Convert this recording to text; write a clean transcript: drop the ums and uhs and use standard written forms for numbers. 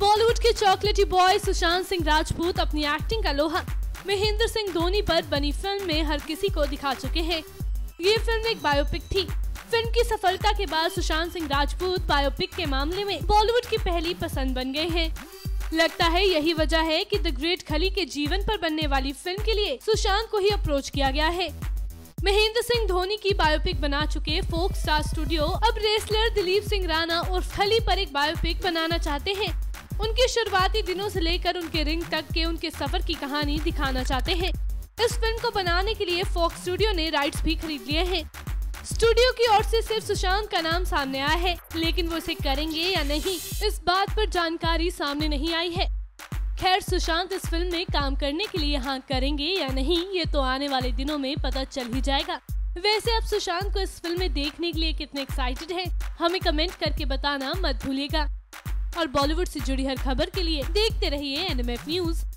बॉलीवुड के चॉकलेटी बॉय सुशांत सिंह राजपूत अपनी एक्टिंग का लोहा महेंद्र सिंह धोनी पर बनी फिल्म में हर किसी को दिखा चुके हैं। ये फिल्म एक बायोपिक थी। फिल्म की सफलता के बाद सुशांत सिंह राजपूत बायोपिक के मामले में बॉलीवुड की पहली पसंद बन गए हैं। लगता है यही वजह है कि द ग्रेट खली के जीवन पर बनने वाली फिल्म के लिए सुशांत को ही अप्रोच किया गया है। महेंद्र सिंह धोनी की बायोपिक बना चुके फॉक्स स्टार स्टूडियो अब रेसलर दिलीप सिंह राणा और खली पर एक बायोपिक बनाना चाहते हैं। उनके शुरुआती दिनों से लेकर उनके रिंग तक के उनके सफर की कहानी दिखाना चाहते हैं। इस फिल्म को बनाने के लिए फॉक्स स्टूडियो ने राइट्स भी खरीद लिए हैं। स्टूडियो की ओर से सिर्फ सुशांत का नाम सामने आया है, लेकिन वो इसे करेंगे या नहीं इस बात पर जानकारी सामने नहीं आई है। खैर, सुशांत इस फिल्म में काम करने के लिए हाँ करेंगे या नहीं ये तो आने वाले दिनों में पता चल ही जाएगा। वैसे अब सुशांत को इस फिल्म में देखने के लिए कितने एक्साइटेड हैं हमें कमेंट करके बताना मत भूलिएगा। और बॉलीवुड से जुड़ी हर खबर के लिए देखते रहिए एनएमएफ न्यूज।